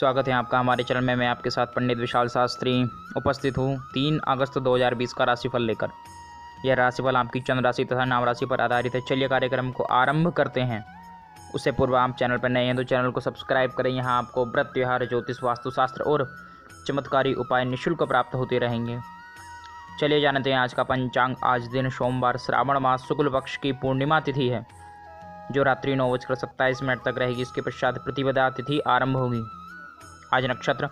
स्वागत है आपका हमारे चैनल में। मैं आपके साथ पंडित विशाल शास्त्री उपस्थित हूँ 3 अगस्त 2020 का राशिफल लेकर। यह राशिफल आपकी चंद्र राशि तथा नाम राशि पर आधारित है। चलिए कार्यक्रम को आरंभ करते हैं। उससे पूर्व आप चैनल पर नए हैं तो चैनल को सब्सक्राइब करें। यहाँ आपको व्रत, त्योहार, ज्योतिष, वास्तुशास्त्र और चमत्कारी उपाय निःशुल्क प्राप्त होते रहेंगे। चलिए जानते हैं आज का पंचांग। आज दिन सोमवार श्रावण मास शुक्ल पक्ष की पूर्णिमा तिथि है जो रात्रि 9:27 तक रहेगी। इसके पश्चात प्रतिपदा तिथि आरंभ होगी। आज नक्षत्र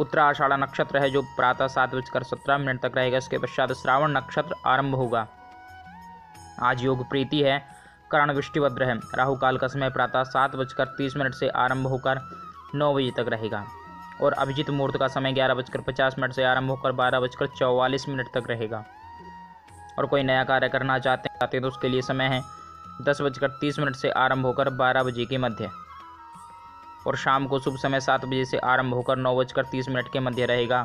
उत्तराषाढ़ा नक्षत्र है जो प्रातः 7:17 तक रहेगा। इसके पश्चात श्रावण नक्षत्र आरंभ होगा। आज योग प्रीति है, करण विष्टिभद्र है। राहु काल का समय प्रातः 7:30 से आरंभ होकर 9 बजे तक रहेगा और अभिजीत मुहूर्त का समय 11:50 से आरंभ होकर 12:44 तक रहेगा। और कोई नया कार्य करना चाहते हैं तो उसके लिए समय है 10:30 से आरंभ होकर 12 बजे के मध्य और शाम को शुभ समय 7 बजे से आरंभ होकर 9:30 के मध्य रहेगा।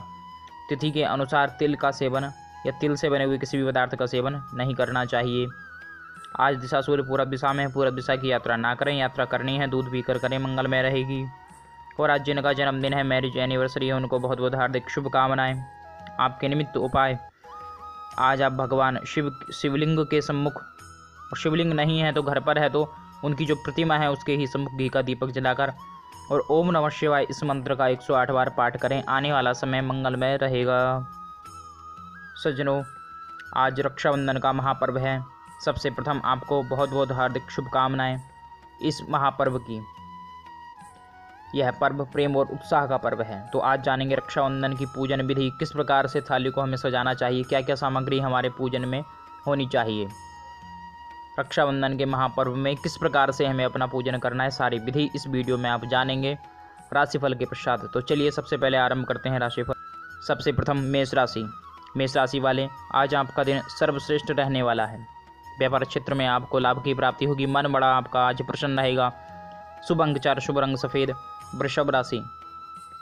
तिथि के अनुसार तिल का सेवन या तिल से बने हुए किसी भी पदार्थ का सेवन नहीं करना चाहिए। आज दिशा सूर्य पूरब दिशा में है, पूरब दिशा की यात्रा ना करें। यात्रा करनी है दूध पीकर करें, मंगलमय रहेगी। और आज जिनका जन्मदिन है, मैरिज एनिवर्सरी है, उनको बहुत बहुत हार्दिक शुभकामनाएँ। आपके निमित्त उपाय, आज आप भगवान शिवलिंग के सम्मुख, शिवलिंग नहीं है तो घर पर है तो उनकी जो प्रतिमा है उसके ही सम्मुख घी का दीपक जलाकर और ओम नमः शिवाय इस मंत्र का 108 बार पाठ करें। आने वाला समय मंगलमय रहेगा। सज्जनों, आज रक्षाबंधन का महापर्व है। सबसे प्रथम आपको बहुत बहुत हार्दिक शुभकामनाएं इस महापर्व की। यह पर्व प्रेम और उत्साह का पर्व है। तो आज जानेंगे रक्षाबंधन की पूजन विधि, किस प्रकार से थाली को हमें सजाना चाहिए, क्या क्या सामग्री हमारे पूजन में होनी चाहिए, रक्षाबंधन के महापर्व में किस प्रकार से हमें अपना पूजन करना है, सारी विधि इस वीडियो में आप जानेंगे राशिफल के पश्चात। तो चलिए सबसे पहले आरंभ करते हैं राशिफल। सबसे प्रथम मेष राशि। मेष राशि वाले, आज आपका दिन सर्वश्रेष्ठ रहने वाला है। व्यापार क्षेत्र में आपको लाभ की प्राप्ति होगी। मन बड़ा आपका आज प्रसन्न रहेगा। शुभ अंक 4, शुभ रंग सफ़ेद। वृषभ राशि,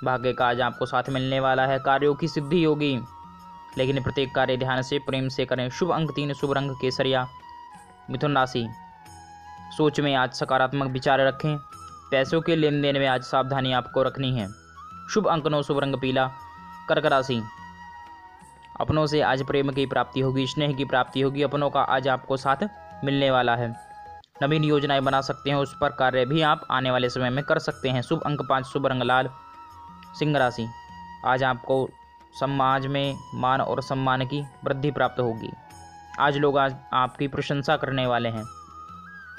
भाग्य का आज आपको साथ मिलने वाला है। कार्यों की सिद्धि होगी लेकिन प्रत्येक कार्य ध्यान से प्रेम से करें। शुभ अंक 3, शुभ रंग केसरिया। मिथुन राशि, सोच में आज सकारात्मक विचार रखें। पैसों के लेन देन में आज सावधानी आपको रखनी है। शुभ अंक 9, शुभ रंग पीला। कर्क राशि, अपनों से आज प्रेम की प्राप्ति होगी, स्नेह की प्राप्ति होगी। अपनों का आज आपको साथ मिलने वाला है। नवीन योजनाएं बना सकते हैं, उस पर कार्य भी आप आने वाले समय में कर सकते हैं। शुभ अंक 5, शुभ रंग लाल। सिंह राशि, आज आपको समाज में मान और सम्मान की वृद्धि प्राप्त होगी। आज लोग आज आपकी प्रशंसा करने वाले हैं।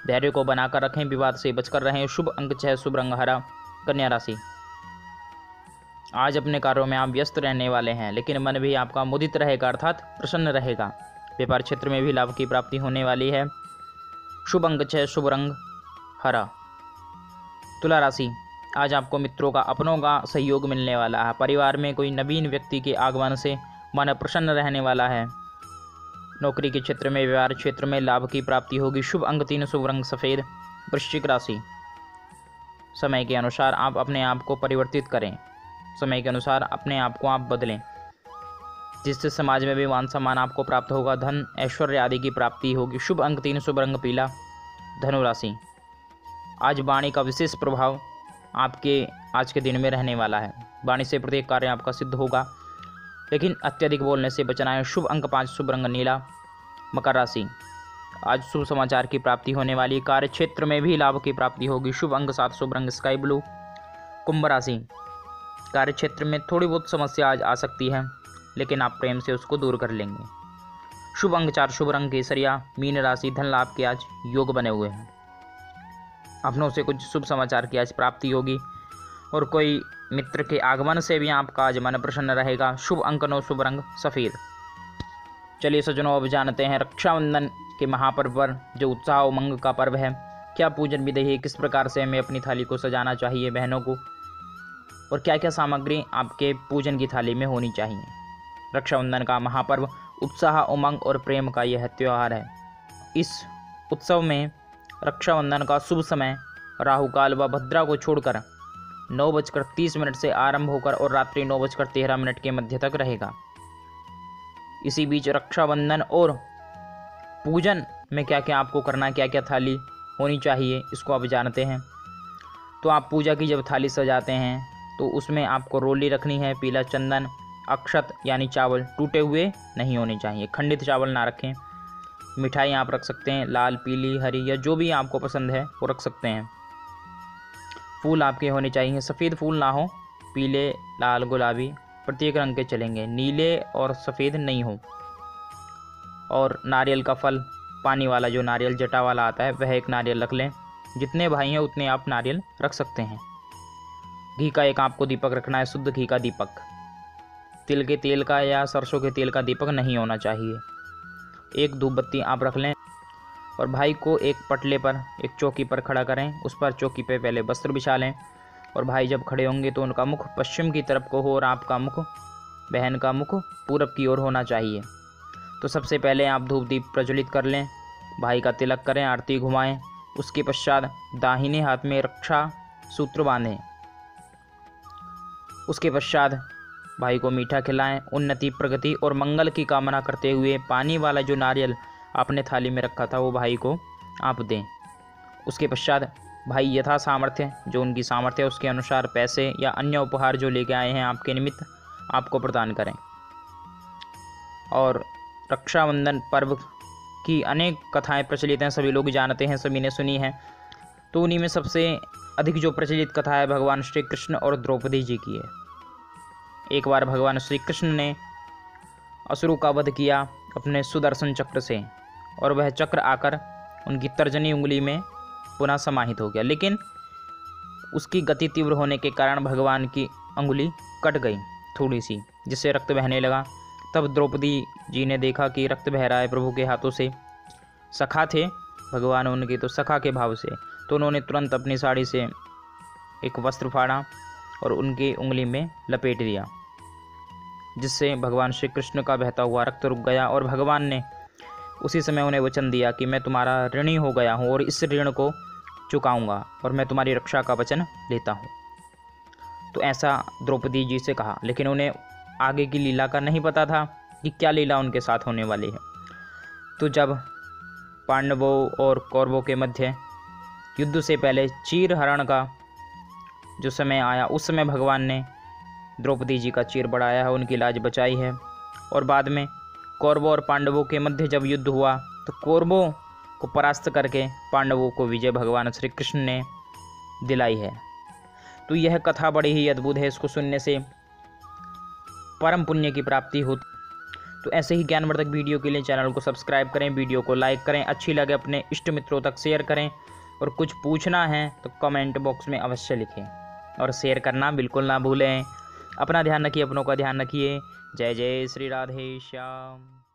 धैर्य को बनाकर रखें, विवाद से बचकर रहें। शुभ अंक 6, शुभ रंग हरा। कन्या राशि, आज अपने कार्यों में आप व्यस्त रहने वाले हैं लेकिन मन भी आपका मुदित रहेगा अर्थात प्रसन्न रहेगा। व्यापार क्षेत्र में भी लाभ की प्राप्ति होने वाली है। शुभ अंक 6, शुभ रंग हरा। तुला राशि, आज आपको मित्रों का, अपनों का सहयोग मिलने वाला है। परिवार में कोई नवीन व्यक्ति के आगमन से मन प्रसन्न रहने वाला है। नौकरी के क्षेत्र में, व्यापार क्षेत्र में लाभ की प्राप्ति होगी। शुभ अंक 3, शुभ रंग सफ़ेद। वृश्चिक राशि, समय के अनुसार आप अपने आप को परिवर्तित करें। समय के अनुसार अपने आप को आप बदलें जिससे समाज में भी मान सम्मान आपको प्राप्त होगा। धन, ऐश्वर्य आदि की प्राप्ति होगी। शुभ अंक 3, शुभ रंग पीला। धनु राशि, आज वाणी का विशेष प्रभाव आपके आज के दिन में रहने वाला है। वाणी से प्रत्येक कार्य आपका सिद्ध होगा लेकिन अत्यधिक बोलने से बचना है। शुभ अंक 5, शुभ रंग नीला। मकर राशि, आज शुभ समाचार की प्राप्ति होने वाली। कार्य क्षेत्र में भी लाभ की प्राप्ति होगी। शुभ अंक 7, शुभ रंग स्काई ब्लू। कुंभ राशि, कार्य क्षेत्र में थोड़ी बहुत समस्या आज आ सकती है लेकिन आप प्रेम से उसको दूर कर लेंगे। शुभ अंक 4, शुभ रंग केसरिया। मीन राशि, धन लाभ के आज योग बने हुए हैं। अपनों से कुछ शुभ समाचार की आज प्राप्ति होगी और कोई मित्र के आगमन से भी आपका आज मन प्रसन्न रहेगा। शुभ अंक 9, शुभ रंग सफ़ेद। चलिए सज्जनों, अब जानते हैं रक्षाबंधन के महापर्व पर, जो उत्साह उमंग का पर्व है, क्या पूजन विधि है, किस प्रकार से हमें अपनी थाली को सजाना चाहिए बहनों को, और क्या क्या सामग्री आपके पूजन की थाली में होनी चाहिए। रक्षाबंधन का महापर्व उत्साह, उमंग और प्रेम का यह त्यौहार है। इस उत्सव में रक्षाबंधन का शुभ समय राहुकाल व भद्रा को छोड़कर 9:30 से आरंभ होकर और रात्रि 9:13 के मध्य तक रहेगा। इसी बीच रक्षाबंधन और पूजन में क्या क्या आपको करना है, क्या क्या थाली होनी चाहिए, इसको आप जानते हैं। तो आप पूजा की जब थाली सजाते हैं तो उसमें आपको रोली रखनी है, पीला चंदन, अक्षत यानी चावल टूटे हुए नहीं होने चाहिए, खंडित चावल ना रखें। मिठाई आप रख सकते हैं, लाल, पीली, हरी या जो भी आपको पसंद है वो रख सकते हैं। फूल आपके होने चाहिए, सफ़ेद फूल ना हो, पीले, लाल, गुलाबी प्रत्येक रंग के चलेंगे, नीले और सफ़ेद नहीं हो। और नारियल का फल, पानी वाला जो नारियल जटा वाला आता है, वह एक नारियल रख लें। जितने भाई हैं उतने आप नारियल रख सकते हैं। घी का एक आपको दीपक रखना है, शुद्ध घी का दीपक, तिल के तेल का या सरसों के तेल का दीपक नहीं होना चाहिए। एक धूप बत्ती आप रख लें और भाई को एक पटले पर, एक चौकी पर खड़ा करें। उस पर चौकी पे पहले वस्त्र बिछा लें और भाई जब खड़े होंगे तो उनका मुख पश्चिम की तरफ को हो और आपका मुख, बहन का मुख पूरब की ओर होना चाहिए। तो सबसे पहले आप धूप दीप प्रज्वलित कर लें, भाई का तिलक करें, आरती घुमाएं। उसके पश्चात दाहिने हाथ में रक्षा सूत्र बांधें। उसके पश्चात भाई को मीठा खिलाएं। उन्नति, प्रगति और मंगल की कामना करते हुए पानी वाला जो नारियल आपने थाली में रखा था वो भाई को आप दें। उसके पश्चात भाई यथा सामर्थ्य, जो उनकी सामर्थ्य है उसके अनुसार पैसे या अन्य उपहार जो लेके आए हैं आपके निमित्त आपको प्रदान करें। और रक्षाबंधन पर्व की अनेक कथाएं प्रचलित हैं, सभी लोग जानते हैं, सभी ने सुनी हैं। तो उन्हीं में सबसे अधिक जो प्रचलित कथा है भगवान श्री कृष्ण और द्रौपदी जी की है। एक बार भगवान श्री कृष्ण ने असुरों का वध किया अपने सुदर्शन चक्र से और वह चक्र आकर उनकी तर्जनी उंगली में पुनः समाहित हो गया, लेकिन उसकी गति तीव्र होने के कारण भगवान की उंगली कट गई थोड़ी सी, जिससे रक्त बहने लगा। तब द्रौपदी जी ने देखा कि रक्त बह रहा है प्रभु के हाथों से। सखा थे भगवान उनके, तो सखा के भाव से तो उन्होंने तुरंत अपनी साड़ी से एक वस्त्र फाड़ा और उनकी उंगली में लपेट दिया, जिससे भगवान श्री कृष्ण का बहता हुआ रक्त रुक गया और भगवान ने उसी समय उन्हें वचन दिया कि मैं तुम्हारा ऋणी हो गया हूँ और इस ऋण को चुकाऊंगा और मैं तुम्हारी रक्षा का वचन लेता हूँ। तो ऐसा द्रौपदी जी से कहा, लेकिन उन्हें आगे की लीला का नहीं पता था कि क्या लीला उनके साथ होने वाली है। तो जब पांडवों और कौरवों के मध्य युद्ध से पहले चीरहरण का जो समय आया, उस समय भगवान ने द्रौपदी जी का चीर बढ़ाया है, उनकी लाज बचाई है। और बाद में कौरवों और पांडवों के मध्य जब युद्ध हुआ तो कौरवों को परास्त करके पांडवों को विजय भगवान श्री कृष्ण ने दिलाई है। तो यह कथा बड़ी ही अद्भुत है, इसको सुनने से परम पुण्य की प्राप्ति होती। तो ऐसे ही ज्ञानवर्धक वीडियो के लिए चैनल को सब्सक्राइब करें, वीडियो को लाइक करें, अच्छी लगे अपने इष्ट मित्रों तक शेयर करें और कुछ पूछना है तो कमेंट बॉक्स में अवश्य लिखें और शेयर करना बिल्कुल ना भूलें। अपना ध्यान रखिए, अपनों का ध्यान रखिए। जय जय श्री राधे श्याम।